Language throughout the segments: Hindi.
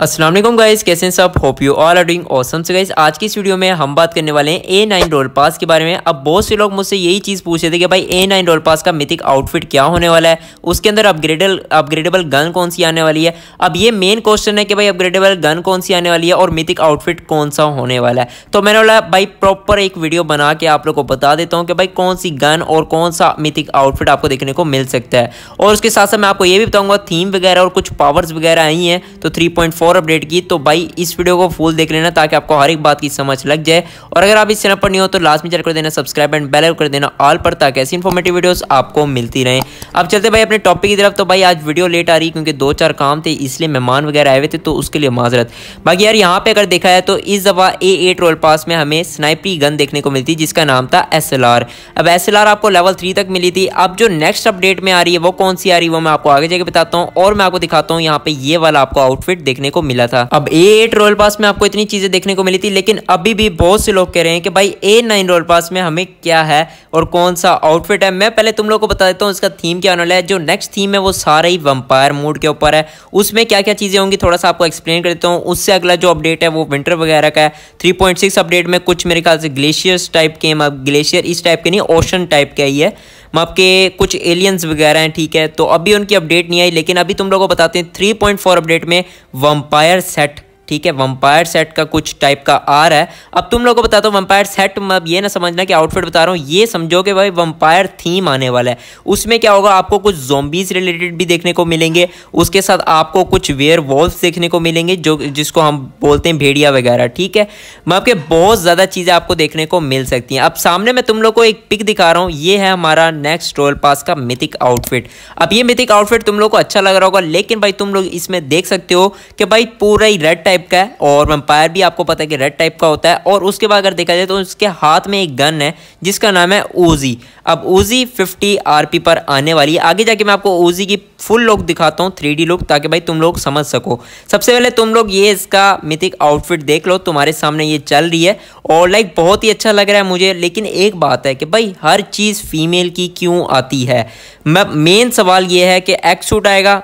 अस्सलाम वालेकुम गाइस, कैसे हैं सब। Hope you all are doing awesome. So guys, आज की इस वीडियो में हम बात करने वाले हैं A9 रोल पास के बारे में। अब बहुत से लोग मुझसे यही चीज़ पूछ रहे थे कि भाई A9 रोल पास का मिथिक आउटफिट क्या होने वाला है, उसके अंदर अपग्रेडेबल गन कौन सी आने वाली है। अब ये मेन क्वेश्चन है कि भाई अपग्रेडेबल गन कौन सी आने वाली है और मिथिक आउटफिट कौन सा होने वाला है। तो मैंने बोला भाई प्रॉपर एक वीडियो बना के आप लोग को बता देता हूँ कि भाई कौन सी गन और कौन सा मिथिक आउटफिट आपको देखने को मिल सकता है। और उसके साथ साथ मैं आपको ये भी बताऊँगा थीम वगैरह और कुछ पावर्स वगैरह आई हैं तो 3.4 अपडेट की। तो भाई इस वीडियो को फुल देख लेना ताकि आपको हर एक बात की समझ लग जाए। और अगर आप इस चैनल पर नहीं हो तो लास्ट में चैनल कर देना सब्सक्राइब एंड बेल आइकन कर देना ऑल पर, ताकि ऐसी इंफॉर्मेटिव वीडियोस आपको मिलती रहें। अब चलते भाई अपने टॉपिक की तरफ। तो भाई आज वीडियो लेट आ रही क्योंकि दो चार काम थे, इसलिए मेहमान वगैरह आए हुए थे, तो उसके लिए माजरत। बाकी यार यहाँ पे अगर देखा है तो इस दफा A8 रोल पास में हमें स्नाइपरी गन देखने को मिलती जिसका नाम था SLR। अब SLR आपको लेवल 3 तक मिली थी। अब जो नेक्स्ट अपडेट में आ रही है वो कौन सी आ रही है वो मैं आपको आगे जाकर बताता हूँ। और मैं आपको दिखाता हूँ यहाँ पे ये वाला आपको आउटफिट देखने को मिला था। अब A8 रोल पास में आपको इतनी चीजें देखने को मिली थी, लेकिन अभी भी बहुत से लोग कह रहे हैं कि भाई A9 रोल पास में हमें क्या है और कौन सा आउटफिट है। मैं पहले तुम लोगों को बता देता हूँ इसका थीम क्या होने वाला है। जो नेक्स्ट थीम है वो सारा ही वैम्पायर मोड के ऊपर है। उसमें क्या क्या चीजें होंगी थोड़ा सा आपको एक्सप्लेन कर देता हूँ। उससे अगला जो अपडेट है वो विंटर वगैरह का है। 3.6 अपडेट में कुछ मेरे ख्याल से ग्लेशियर्स टाइप के, ग्लेशियर इस टाइप के नहीं ओशन टाइप का ही है, आपके कुछ एलियंस वगैरह हैं, ठीक है। तो अभी उनकी अपडेट नहीं आई, लेकिन अभी तुम लोगों को बताते हैं 3.4 अपडेट में वम्पायर सेट, ठीक है, वम्पायर सेट का कुछ टाइप का आ रहा है। अब तुम लोगों को बताता हूँ वम्पायर सेट, अब ये ना समझना कि आउटफिट बता रहा हूँ, ये समझो कि भाई वम्पायर थीम आने वाला है। उसमें क्या होगा, आपको कुछ जोम्बीज रिलेटेड भी देखने को मिलेंगे, उसके साथ आपको कुछ वेयरवॉल्व्स देखने को मिलेंगे जो जिसको हम बोलते हैं भेड़िया वगैरह, ठीक है। मतलब के बहुत ज़्यादा चीज़ें आपको देखने को मिल सकती हैं। अब सामने मैं तुम लोग को एक पिक दिखा रहा हूँ, ये है हमारा नेक्स्ट रोल पास का मिथिक आउटफिट। अब ये मिथिक आउटफिट तुम लोग को अच्छा लग रहा होगा, लेकिन भाई तुम लोग इसमें देख सकते हो कि भाई पूरा ही रेड का है और वैम्पायर भी आपको पता है कि रेड टाइप का होता है। और उसके बाद अगर देखा जाए तो उसके हाथ में एक गन है जिसका नाम है UZI। अब UZI 50 RP पर आने वाली है। आगे जाके मैं आपको UZI की फुल लुक दिखाता हूँ, 3D लुक, ताकि भाई तुम लोग समझ सको। सबसे पहले तुम लोग ये इसका मिथिक आउटफिट देख लो, तुम्हारे सामने ये चल रही है और लाइक बहुत ही अच्छा लग रहा है मुझे। लेकिन एक बात है कि भाई हर चीज़ फीमेल की क्यों आती है। मेन सवाल ये है कि एक्स सूट आएगा,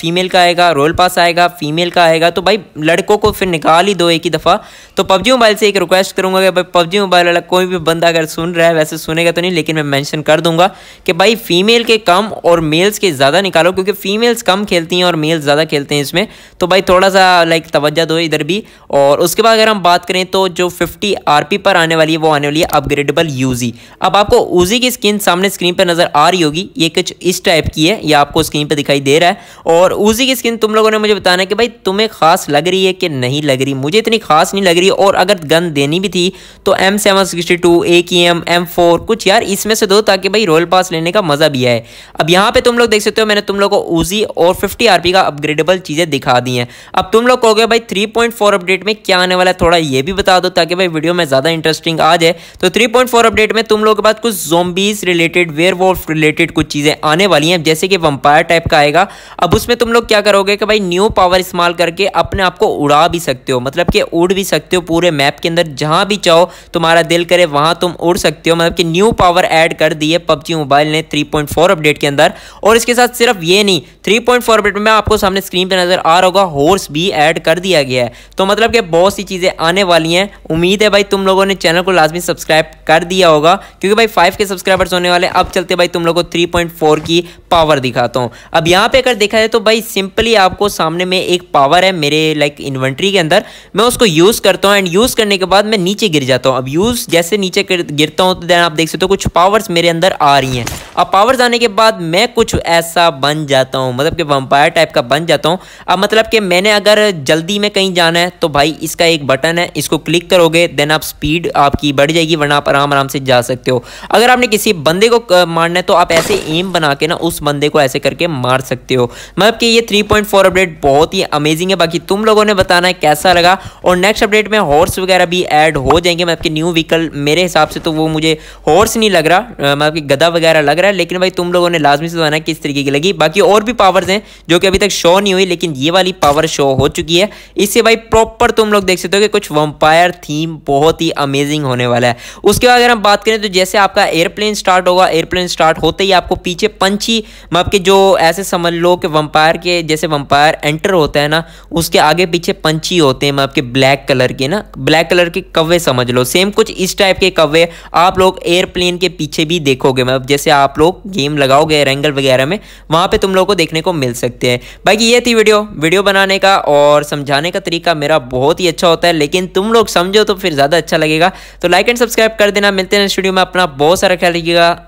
फीमेल का आएगा, रोल पास आएगा, फीमेल का आएगा, तो भाई लड़कों को फिर निकाल ही दो एक ही दफ़ा। तो PUBG मोबाइल से एक रिक्वेस्ट करूंगा कि भाई PUBG मोबाइल वाला कोई भी बंदा अगर सुन रहा है, वैसे सुनेगा तो नहीं लेकिन मैं मेंशन कर दूंगा कि भाई फीमेल के कम और मेल्स के ज़्यादा निकालो, क्योंकि फीमेल्स कम खेलती हैं और मेल्स ज़्यादा खेलते हैं इसमें। तो भाई थोड़ा सा लाइक तवज्जो दो इधर भी। और उसके बाद अगर हम बात करें तो जो 50 RP पर आने वाली है वो आने वाली है अपग्रेडेबल UZI। अब आपको UZI की स्किन सामने स्क्रीन पर नज़र आ रही होगी, ये कुछ इस टाइप की है, यह आपको स्क्रीन पर दिखाई दे रहा है। और UZI की स्किन तुम लोगों ने मुझे बताना है कि भाई तुम्हें खास लग रही है कि नहीं लग रही। मुझे इतनी खास नहीं लग रही। और अगर गन देनी भी थी तो M762, AKM, M4 कुछ यार इसमें से दो, ताकि भाई रोल पास लेने का मजा भी आए। अब यहाँ पे तुम लोग देख सकते हो मैंने तुम लोग को UZI और 50 RP का अपग्रेडेबल चीज़ें दिखा दी हैं। अब तुम लोग कहोगे भाई 3.4 अपडेट में क्या आने वाला है, थोड़ा ये भी बता दो ताकि भाई वीडियो में ज़्यादा इंटरेस्टिंग आ जाए। तो 3.4 अपडेट में तुम लोग के पास कुछ जोम्बीज रिलेटेड, वेयरवॉल्फ रिलेटेड कुछ चीज़ें आने वाली हैं, जैसे कि वम्पायर टाइप का आएगा। अब उसमें तुम लोग क्या करोगे कि भाई न्यू पावर इस्तेमाल करके अपने आप को उड़ा भी सकते हो, मतलब कि उड़ भी सकते हो पूरे मैप के अंदर, जहां भी चाहो तुम्हारा दिल करे वहां तुम उड़ सकते हो। मतलब कि न्यू पावर ऐड कर दी है PUBG मोबाइल ने 3.4 अपडेट के अंदर। और इसके साथ सिर्फ ये नहीं, 3.4 अपडेट में आपको सामने स्क्रीन पे नजर आ रहा होगा हॉर्स भी ऐड कर दिया गया है। तो मतलब कि बहुत सी चीज़ें आने वाली हैं। उम्मीद है भाई तुम लोगों ने चैनल को लाजमी सब्सक्राइब कर दिया होगा, क्योंकि भाई 5K सब्सक्राइबर्स होने वाले। अब चलते भाई तुम लोगों को 3.4 की पावर दिखाता हूँ। अब यहाँ पे अगर देखा जाए तो भाई सिंपली आपको सामने में एक पावर है मेरे लाइक इन्वेंट्री के अंदर, मैं उसको यूज़ करता हूँ एंड यूज़ करने के बाद मैं नीचे गिर जाता हूँ। अब यूज़ जैसे नीचे गिरता हूँ तो देन आप देख सकते हो कुछ पावर्स मेरे अंदर आ रही हैं। अब पावर्स आने के बाद मैं कुछ ऐसा बन जाता हूँ, मतलब कि वम्पायर टाइप का बन जाता हूँ। अब मतलब कि मैंने अगर जल्दी में कहीं जाना है तो भाई इसका एक बटन है, इसको क्लिक करोगे देन आप स्पीड आपकी बढ़ जाएगी, वरना आप आराम आराम से जा सकते हो। अगर आपने किसी बंदे को मारना है तो आप ऐसे एम बना के ना उस बंदे को ऐसे करके मार सकते हो। मतलब कि ये 3.4 अपडेट बहुत ही अमेजिंग है। बाकी तुम लोगों ने बताना है कैसा लगा। और नेक्स्ट अपडेट में हॉर्स वगैरह भी ऐड हो जाएंगे, मतलब कि न्यू व्हीकल। मेरे हिसाब से तो वो मुझे हॉर्स नहीं लग रहा, मतलब कि गधा वगैरह लग रहा है, लेकिन भाई तुम लोगों ने लाजमी से बताना है किस तरीके की लगी। बाकी और भी पावर्स हैं जो कि अभी तक शो नहीं हुई, लेकिन ये वाली पावर शो हो चुकी है। इससे भाई प्रॉपर तुम लोग देख सकते हो कि कुछ वम्पायर थीम बहुत ही अमेजिंग होने वाला है। उसके बाद अगर हम बात करें तो जैसे आपका एयरप्लेन स्टार्ट होगा, एयरप्लेन स्टार्ट होते ही आपको पीछे पंछी, मतलब कि जो ऐसे समझ लो कि वम्पायर के जैसे वम्पायर एंटर होता है ना, उसके आगे पीछे पंछी होते हैं मतलब कि ब्लैक कलर के ना, ब्लैक कलर के कव्वे समझ लो। सेम कुछ इस टाइप के कव्वे आप लोग एयरप्लेन के पीछे भी देखोगे, मतलब जैसे आप लोग गेम लगाओगे रैंगल वगैरह में, वहाँ पे तुम लोगों को देखने को मिल सकते हैं। बाकी ये थी वीडियो बनाने का और समझाने का तरीका मेरा बहुत ही अच्छा होता है, लेकिन तुम लोग समझो तो फिर ज़्यादा अच्छा लगेगा। तो लाइक एंड सब्सक्राइब कर देना। मिलते हैं स्टूडियो में, अपना बहुत सारा ख्याल रखिएगा।